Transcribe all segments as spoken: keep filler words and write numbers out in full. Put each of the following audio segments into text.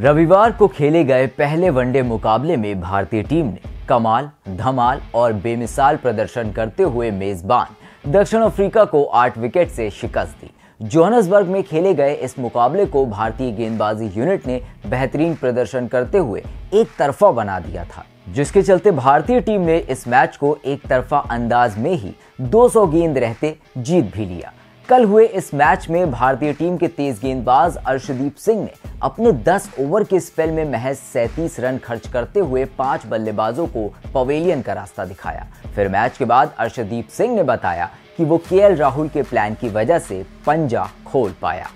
रविवार को खेले गए पहले वनडे मुकाबले में भारतीय टीम ने कमाल, धमाल और बेमिसाल प्रदर्शन करते हुए मेजबान दक्षिण अफ्रीका को आठ विकेट से शिकस्त दी। जोहान्सबर्ग में खेले गए इस मुकाबले को भारतीय गेंदबाजी यूनिट ने बेहतरीन प्रदर्शन करते हुए एक तरफा बना दिया था, जिसके चलते भारतीय टीम ने इस मैच को एक तरफा अंदाज में ही दो सौ गेंद रहते जीत भी लिया। कल हुए इस मैच में भारतीय टीम के तेज गेंदबाज अर्शदीप सिंह ने अपने दस ओवर के स्पेल में महज सैंतीस रन खर्च करते हुए पांच बल्लेबाजों को पवेलियन का रास्ता दिखाया। फिर मैच के बाद अर्शदीप सिंह ने बताया कि वो केएल राहुल के प्लान की वजह से पंजा खोल पाया।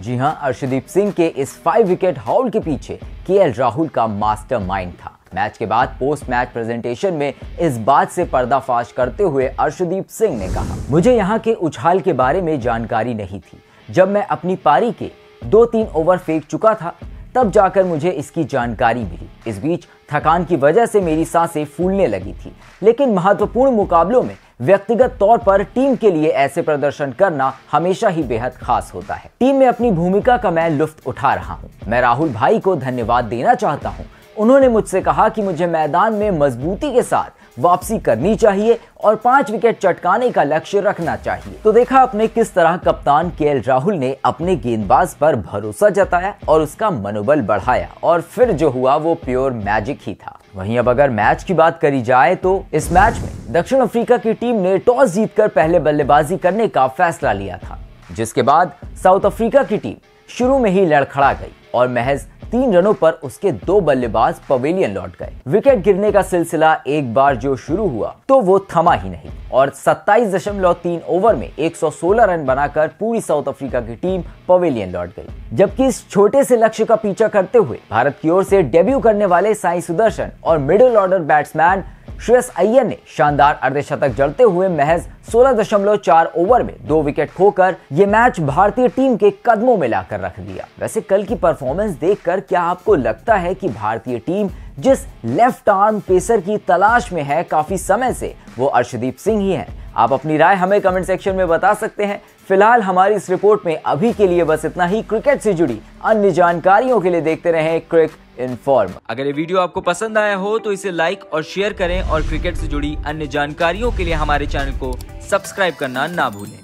जी हां, अर्शदीप सिंह के इस फाइव विकेट हाउल के पीछे केएल राहुल का मास्टरमाइंड था। मैच के बाद पोस्ट मैच प्रेजेंटेशन में इस बात से पर्दाफाश करते हुए अर्शदीप सिंह ने कहा, मुझे यहाँ के उछाल के बारे में जानकारी नहीं थी। जब मैं अपनी पारी के दो तीन ओवर फेंक चुका था तब जाकर मुझे इसकी जानकारी मिली। इस बीच थकान की वजह से मेरी सांसें फूलने लगी थी, लेकिन महत्वपूर्ण मुकाबलों में व्यक्तिगत तौर पर टीम के लिए ऐसे प्रदर्शन करना हमेशा ही बेहद खास होता है। टीम में अपनी भूमिका का मैं लुत्फ उठा रहा हूँ। मैं राहुल भाई को धन्यवाद देना चाहता हूँ। उन्होंने मुझसे कहा कि मुझे मैदान में मजबूती के साथ वापसी करनी चाहिए और पांच विकेट चटकाने का लक्ष्य रखना चाहिए। तो देखा आपने किस तरह कप्तान केएल राहुल ने अपने गेंदबाज पर भरोसा जताया और उसका मनोबल बढ़ाया, और फिर जो हुआ वो प्योर मैजिक ही था। वहीं अब अगर मैच की बात करी जाए तो इस मैच में दक्षिण अफ्रीका की टीम ने टॉस जीतकर पहले बल्लेबाजी करने का फैसला लिया था, जिसके बाद साउथ अफ्रीका की टीम शुरू में ही लड़खड़ा गई और महज तीन रनों पर उसके दो बल्लेबाज पवेलियन लौट गए। विकेट गिरने का सिलसिला एक बार जो शुरू हुआ तो वो थमा ही नहीं और सत्ताईस दशमलव तीन ओवर में एक सौ सोलह रन बनाकर पूरी साउथ अफ्रीका की टीम पवेलियन लौट गई। जबकि इस छोटे से लक्ष्य का पीछा करते हुए भारत की ओर से डेब्यू करने वाले साई सुदर्शन और middle order batsman Shreyas Iyer ने शानदार अर्धशतक जड़ते हुए महज सोलह दशमलव चार ओवर में दो विकेट खोकर ये मैच भारतीय टीम के कदमों में लाकर रख दिया। वैसे कल की परफॉर्मेंस देखकर क्या आपको लगता है कि भारतीय टीम जिस लेफ्ट आर्म पेसर की तलाश में है काफी समय से, वो अर्शदीप सिंह ही हैं? आप अपनी राय हमें कमेंट सेक्शन में बता सकते हैं। फिलहाल हमारी इस रिपोर्ट में अभी के लिए बस इतना ही। क्रिकेट से जुड़ी अन्य जानकारियों के लिए देखते रहें क्रिक इनफॉर्म। अगर ये वीडियो आपको पसंद आया हो तो इसे लाइक और शेयर करें और क्रिकेट से जुड़ी अन्य जानकारियों के लिए हमारे चैनल को सब्सक्राइब करना ना भूलें।